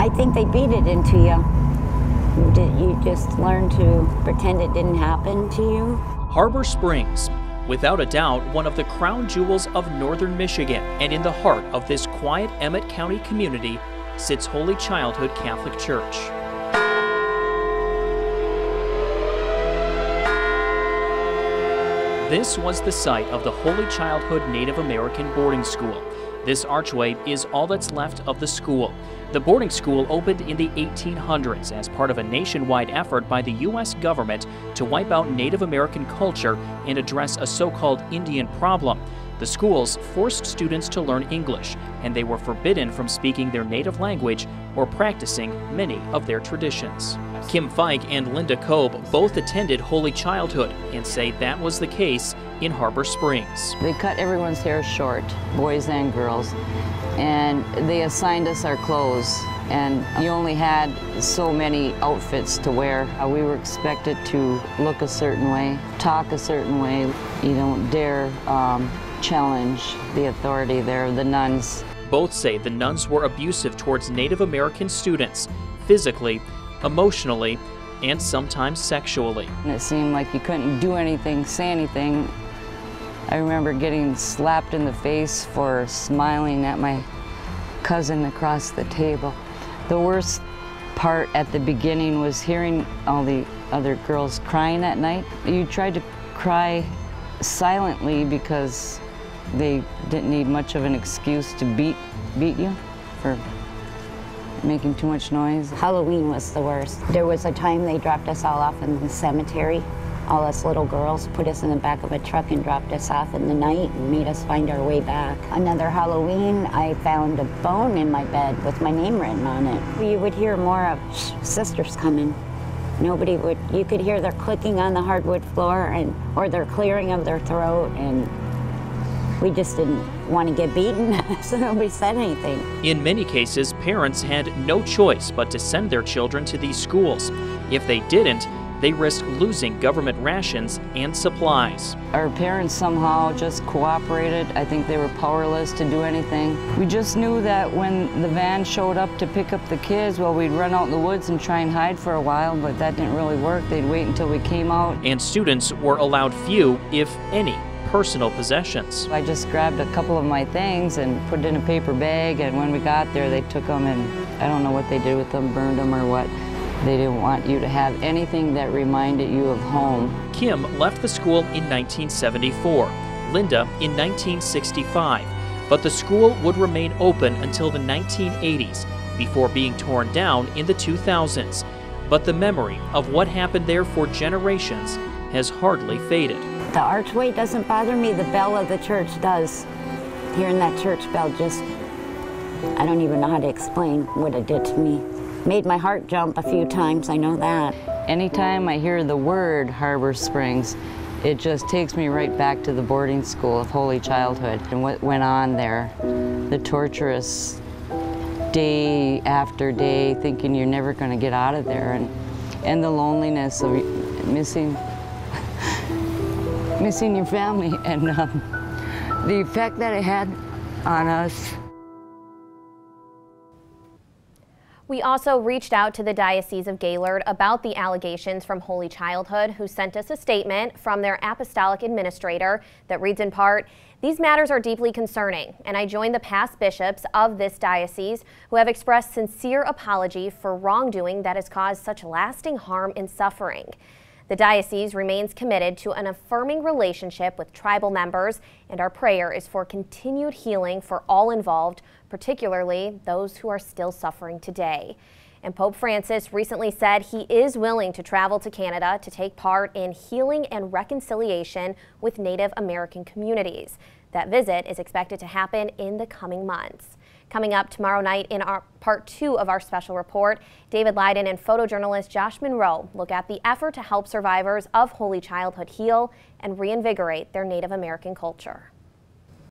I think they beat it into you. You just learn to pretend it didn't happen to you. Harbor Springs, without a doubt, one of the crown jewels of northern Michigan, and in the heart of this quiet Emmett County community sits Holy Childhood Catholic Church. This was the site of the Holy Childhood Native American Boarding School. This archway is all that's left of the school. The boarding school opened in the 1800s as part of a nationwide effort by the U.S. government to wipe out Native American culture and address a so-called Indian problem. The schools forced students to learn English, and they were forbidden from speaking their native language or practicing many of their traditions. Kim Fike and Linda Cobb both attended Holy Childhood and say that was the case in Harbor Springs. They cut everyone's hair short, boys and girls, and they assigned us our clothes, and you only had so many outfits to wear. We were expected to look a certain way, talk a certain way. You don't dare challenge the authority there, the nuns. Both say the nuns were abusive towards Native American students, physically, emotionally, and sometimes sexually. And it seemed like you couldn't do anything, say anything. I remember getting slapped in the face for smiling at my cousin across the table. The worst part at the beginning was hearing all the other girls crying at night. You tried to cry silently because they didn't need much of an excuse to beat you for making too much noise. Halloween was the worst. There was a time they dropped us all off in the cemetery. All us little girls put us in the back of a truck and dropped us off in the night and made us find our way back. Another Halloween, I found a bone in my bed with my name written on it. You would hear more of sisters coming. Nobody would, you could hear their clicking on the hardwood floor and or their clearing of their throat, and we just didn't want to get beaten, so nobody said anything. In many cases, parents had no choice but to send their children to these schools. If they didn't, they risked losing government rations and supplies. Our parents somehow just cooperated. I think they were powerless to do anything. We just knew that when the van showed up to pick up the kids, well, we'd run out in the woods and try and hide for a while, but that didn't really work. They'd wait until we came out. And students were allowed few, if any, personal possessions. I just grabbed a couple of my things and put it in a paper bag, and when we got there they took them, and I don't know what they did with them, burned them or what. They didn't want you to have anything that reminded you of home. Kim left the school in 1974, Linda in 1965, but the school would remain open until the 1980s before being torn down in the 2000s. But the memory of what happened there for generations has hardly faded. The archway doesn't bother me, the bell of the church does. Hearing that church bell just, I don't even know how to explain what it did to me. Made my heart jump a few times, I know that. Anytime I hear the word Harbor Springs, it just takes me right back to the boarding school of Holy Childhood and what went on there. The torturous day after day, thinking you're never gonna get out of there, and the loneliness of missing your family, and the effect that it had on us. We also reached out to the Diocese of Gaylord about the allegations from Holy Childhood, who sent us a statement from their apostolic administrator that reads in part, "These matters are deeply concerning, and I join the past bishops of this diocese who have expressed sincere apology for wrongdoing that has caused such lasting harm and suffering. The diocese remains committed to an affirming relationship with tribal members, and our prayer is for continued healing for all involved, particularly those who are still suffering today." And Pope Francis recently said he is willing to travel to Canada to take part in healing and reconciliation with Native American communities. That visit is expected to happen in the coming months. Coming up tomorrow night in our part 2 of our special report, David Lydon and photojournalist Josh Monroe look at the effort to help survivors of Holy Childhood heal and reinvigorate their Native American culture.